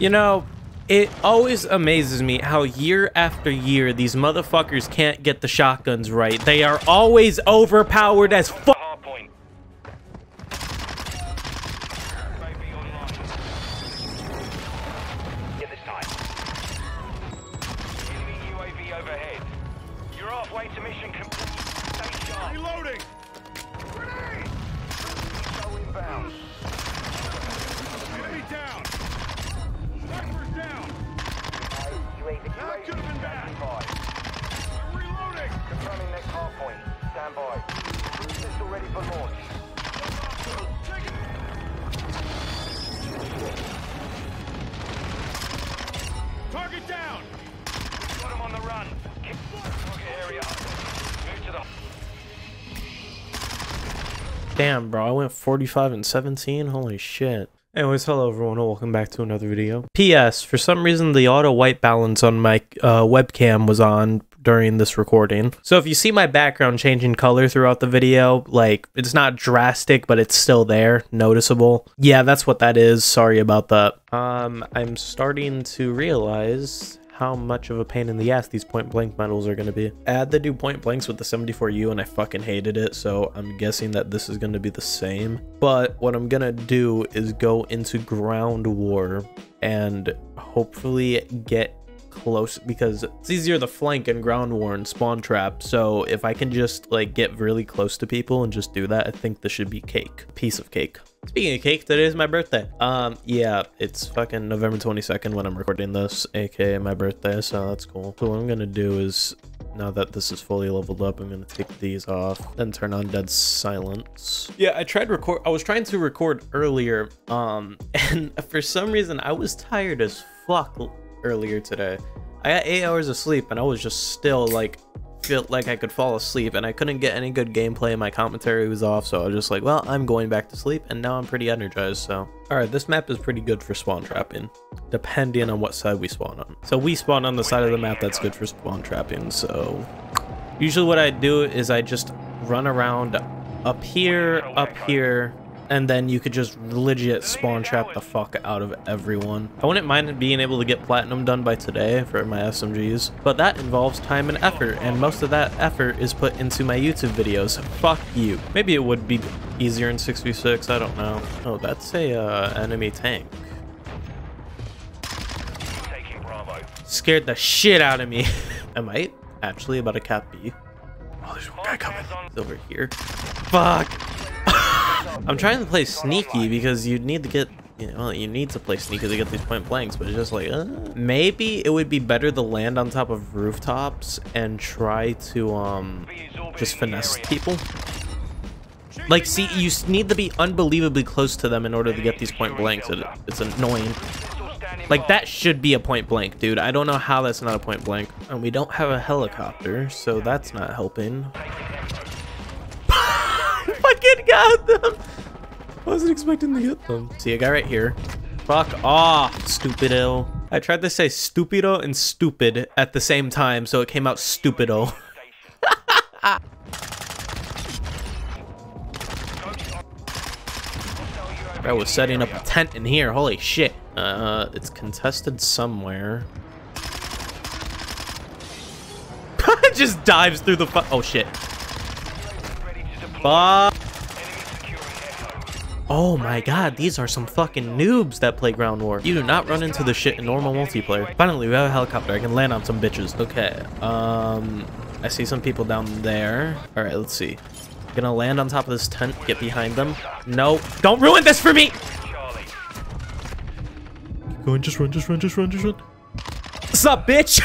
You know, it always amazes me how year after year these motherfuckers can't get the shotguns right. They are always overpowered as fuck. Damn, bro, I went 45 and 17. Holy shit. Anyways, hello everyone and welcome back to another video. P.S. For some reason, the auto white balance on my webcam was on during this recording. So if you see my background changing color throughout the video, like, it's not drastic, but it's still there, noticeable. Yeah, that's what that is. Sorry about that. I'm starting to realize how much of a pain in the ass these point blank medals are going to be. Add the new point blanks with the 74U and I fucking hated it, so I'm guessing that this is going to be the same. But what I'm going to do is go into Ground War and hopefully get close, because it's easier to flank in Ground War and spawn trap. So if I can just like get really close to people and just do that, I think this should be cake. Piece of cake. Speaking of cake, today is my birthday. Yeah, it's fucking November 22nd when I'm recording this, aka my birthday, so that's cool. So what I'm gonna do is, now that this is fully leveled up, I'm gonna take these off, then turn on dead silence. Yeah, I was trying to record earlier, and for some reason I was tired as fuck earlier today. I got 8 hours of sleep and I was just still like, felt like I could fall asleep, and I couldn't get any good gameplay. My commentary was off, so I was just like, well, I'm going back to sleep, and now I'm pretty energized. So all right, this map is pretty good for spawn trapping, depending on what side we spawn on. So we spawn on the side of the map that's good for spawn trapping. So usually what I do is I just run around up here, and then you could just legit spawn trap the fuck out of everyone. I wouldn't mind being able to get platinum done by today for my SMGs, but that involves time and effort, and most of that effort is put into my YouTube videos. Fuck you. Maybe it would be easier in 6v6, I don't know. Oh, that's a enemy tank. Scared the shit out of me. I might actually about a cap B. Oh, there's one guy coming. He's over here. Fuck. I'm trying to play sneaky because you need to get, you know, you need to play sneaky to get these point blanks, but it's just like, maybe it would be better to land on top of rooftops and try to, just finesse people. Like, see, you need to be unbelievably close to them in order to get these point blanks. It's annoying. Like, that should be a point blank, dude. I don't know how that's not a point blank. And we don't have a helicopter, so that's not helping. Fucking got them. I wasn't expecting to get them. See a guy right here. Fuck off, stupido. I tried to say stupido and stupid at the same time, so it came out stupido. I was setting up a tent in here. Holy shit. It's contested somewhere. Just dives through the fu- oh shit. Fuck. Oh my god, these are some fucking noobs that play Ground War. You do not run into this shit in normal multiplayer. Finally, we have a helicopter. I can land on some bitches. Okay, I see some people down there. All right, let's see. I'm gonna land on top of this tent, get behind them. No, don't ruin this for me! Keep going, just run, just run, just run, just run. What's up, bitch?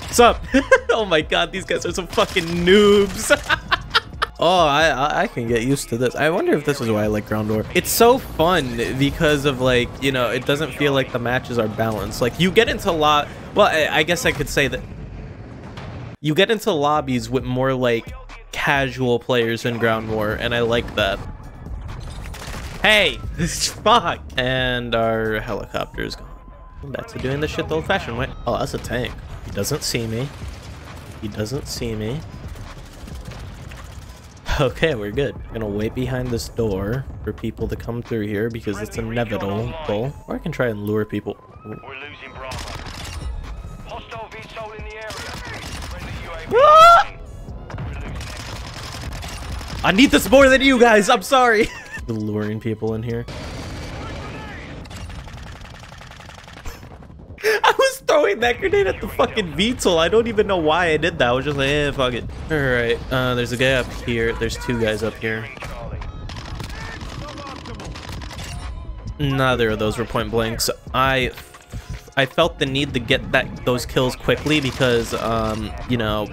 What's up? Oh my god, these guys are some fucking noobs. Oh, I can get used to this. I wonder if this is why I like Ground War. It's so fun because of, like, you know, it doesn't feel like the matches are balanced. Like, you get into well, I guess I could say that you get into lobbies with more, like, casual players in Ground War, and I like that. Hey, this is fuck. And our helicopter is gone. I'm back to doing this shit the old-fashioned way. Oh, that's a tank. He doesn't see me. He doesn't see me. Okay, we're good. I'm gonna wait behind this door for people to come through here because it's inevitable. Or I can try and lure people. Ooh. We're losing Bravo. Hostile VSOL in the area. Friendly UAV. I need this more than you guys. I'm sorry. Luring people in here. I was throwing that grenade at the fucking VTOL. I don't even know why I did that. I was just like, eh, fuck it. All right. There's a guy up here. There's two guys up here. Neither of those were point blanks. I felt the need to get that those kills quickly because, you know,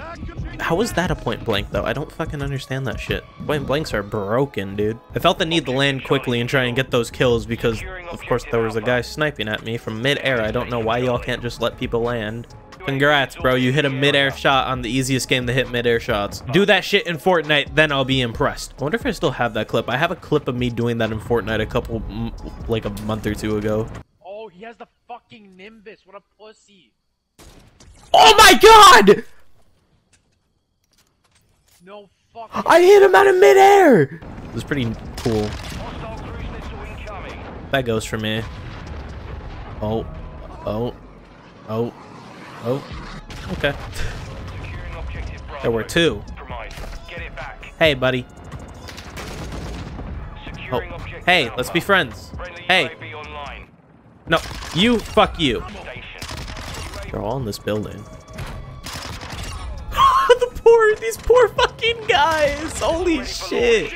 how is that a point blank though? I don't fucking understand that shit. Point blanks are broken, dude. I felt the need to land quickly and try and get those kills because, of course, there was a guy sniping at me from mid-air. I don't know why y'all can't just let people land. Congrats, bro. You hit a mid-air shot on the easiest game to hit mid-air shots. Do that shit in Fortnite, then I'll be impressed. I wonder if I still have that clip. I have a clip of me doing that in Fortnite like a month or two ago. Oh, he has the fucking Nimbus. What a pussy. Oh my god! No fucking. I hit him out of midair. It was pretty cool. That goes for me. Oh, oh, oh, oh. Okay. There were two. Hey, buddy. Oh. Hey, let's be friends. Hey. No, you. Fuck you. They're all in this building. These poor fucking guys. Holy shit.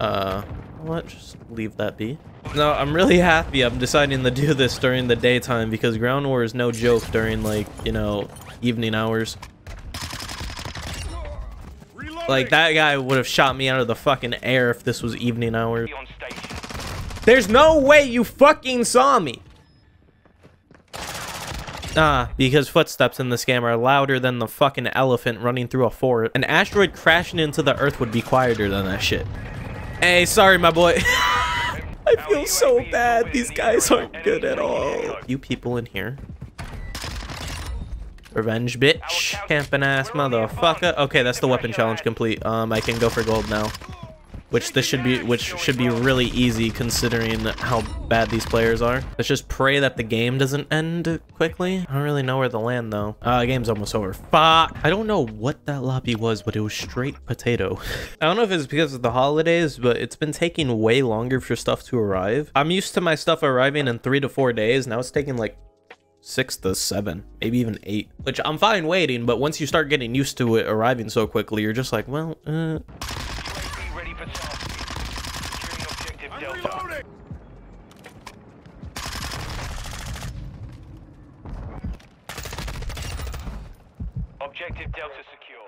Let's just leave that be. No, I'm really happy I'm deciding to do this during the daytime because Ground War is no joke during, like, you know, evening hours. Like, that guy would have shot me out of the fucking air if this was evening hours. There's no way you fucking saw me. Ah, because footsteps in this game are louder than the fucking elephant running through a forest. An asteroid crashing into the earth would be quieter than that shit. Hey, sorry, my boy. I feel so bad. These guys aren't good at all. You people in here. Revenge, bitch. Camping ass motherfucker. Okay, that's the weapon challenge complete. I can go for gold now. Which should be really easy considering how bad these players are. Let's just pray that the game doesn't end quickly. I don't really know where to land though. Game's almost over. Fuck! I don't know what that lobby was, but it was straight potato. I don't know if it's because of the holidays, but it's been taking way longer for stuff to arrive. I'm used to my stuff arriving in 3 to 4 days. Now it's taking like 6 to 7, maybe even 8, which I'm fine waiting. But once you start getting used to it arriving so quickly, you're just like, well, Objective Delta secure.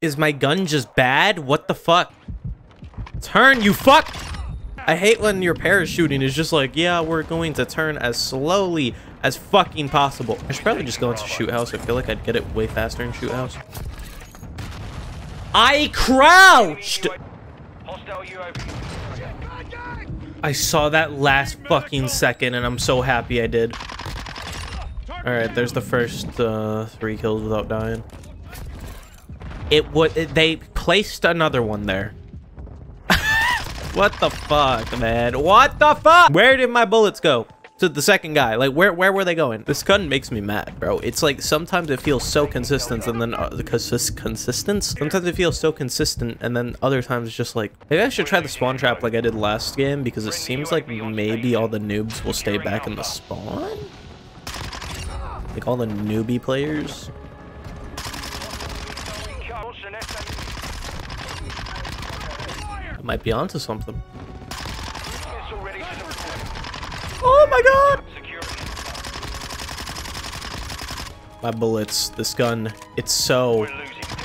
Is my gun just bad? What the fuck? Turn, you fuck! I hate when your parachuting is just like, yeah, we're going to turn as slowly as fucking possible. I should probably just go into shoot house. I feel like I'd get it way faster in shoot house. I crouched! I saw that last fucking second and I'm so happy I did. Alright, there's the first 3 kills without dying. They placed another one there. What the fuck, man? What the fuck? Where did my bullets go? To the second guy. Like, where were they going? This gun makes me mad, bro. It's like, sometimes it feels so consistent and then Sometimes it feels so consistent and then other times it's just like, maybe I should try the spawn trap like I did last game because it seems like maybe all the noobs will stay back in the spawn? Like all the newbie players? I might be onto something. Oh my god! My bullets, this gun, it's so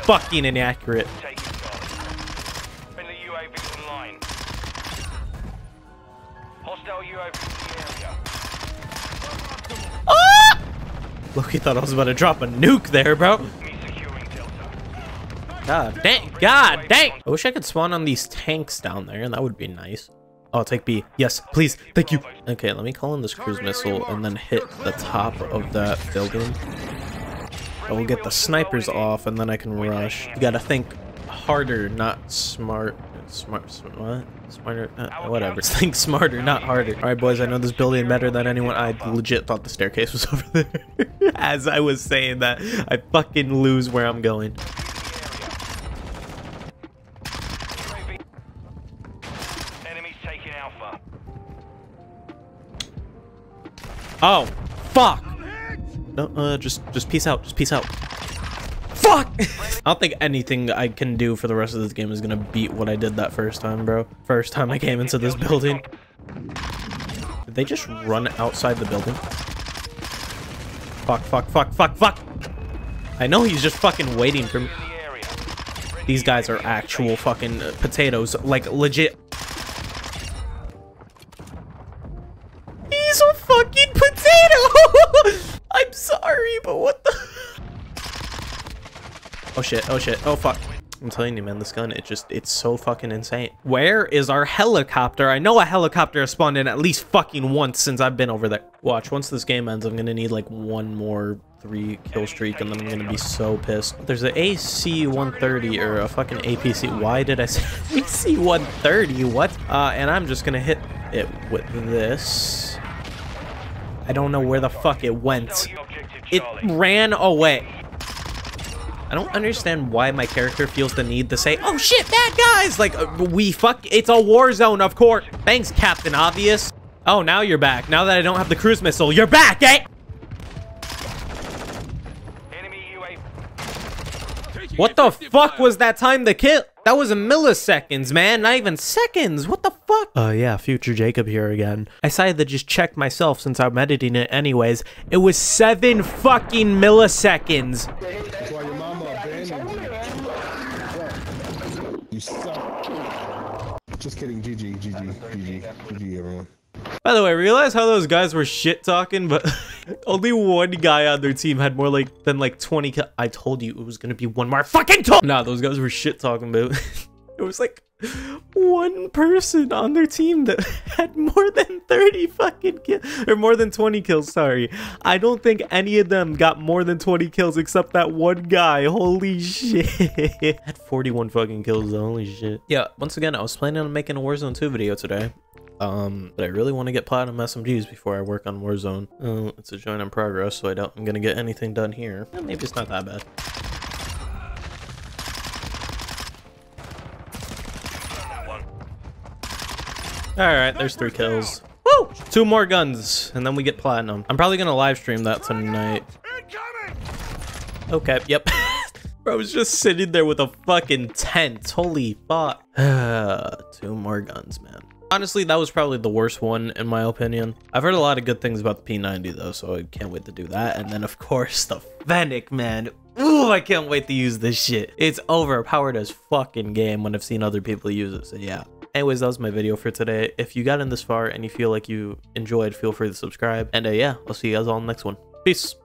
fucking inaccurate. Ah! Loki thought I was about to drop a nuke there, bro. God dang, god dang! I wish I could spawn on these tanks down there, and that would be nice. Oh, take B. Yes, please. Thank you. Okay, let me call in this cruise missile and then hit the top of that building. I will get the snipers off, and then I can rush. You gotta think harder, not smart. Whatever. Think smarter, not harder. All right, boys, I know this building better than anyone. I legit thought the staircase was over there. As I was saying that, I fucking lose where I'm going. Oh, fuck. No, just peace out. Just peace out. Fuck! I don't think anything I can do for the rest of this game is gonna beat what I did that first time, bro. First time I came into this building. Did they just run outside the building? Fuck, fuck, fuck, fuck, fuck! I know he's just fucking waiting for me. These guys are actual fucking potatoes. Like, legit. He's a fucking potato! I'm sorry, but what the... Oh shit, oh shit, oh fuck. I'm telling you, man, this gun, it's so fucking insane. Where is our helicopter? I know a helicopter has spawned in at least fucking once since I've been over there. Watch, once this game ends, I'm gonna need like one more 3-kill streak, and then I'm gonna be so pissed. There's an AC-130 or a fucking APC. Why did I say AC-130? What? And I'm just gonna hit it with this. I don't know where the fuck it went. It ran away. I don't understand why my character feels the need to say, oh shit, bad guys! Like, it's a war zone, of course. Thanks, Captain Obvious. Oh, now you're back. Now that I don't have the cruise missile, you're back, eh? What the fuck was that time to kill? That was milliseconds, man. Not even seconds. What the fuck? Yeah, future Jacob here again. I decided to just check myself since I'm editing it anyways. It was 7 fucking milliseconds. You suck. Just kidding. GG, GG, GG, GG, everyone. By the way, I realize how those guys were shit talking, but only one guy on their team had more than 20. I told you it was gonna be one more fucking talk. Nah, those guys were shit talking, but it was like one person on their team that had more than 30 fucking kills, or more than 20 kills. Sorry, I don't think any of them got more than 20 kills except that one guy. Holy shit! Had 41 fucking kills. Holy shit! Yeah. Once again, I was planning on making a Warzone 2 video today. But I really want to get platinum SMGs before I work on Warzone. It's a joint in progress, so I doubt I'm gonna get anything done here. Well, maybe it's not that bad. Alright, there's 3 kills. Woo! 2 more guns, and then we get platinum. I'm probably gonna live stream that tonight. Okay, yep. Bro, I was just sitting there with a fucking tent. Holy fuck. 2 more guns, man. Honestly, that was probably the worst one, in my opinion. I've heard a lot of good things about the P90, though, so I can't wait to do that. And then, of course, the Fennec, man. Ooh, I can't wait to use this shit. It's overpowered as fucking game when I've seen other people use it, so yeah. Anyways, that was my video for today. If you got in this far and you feel like you enjoyed, feel free to subscribe. And yeah, I'll see you guys all in the next one. Peace.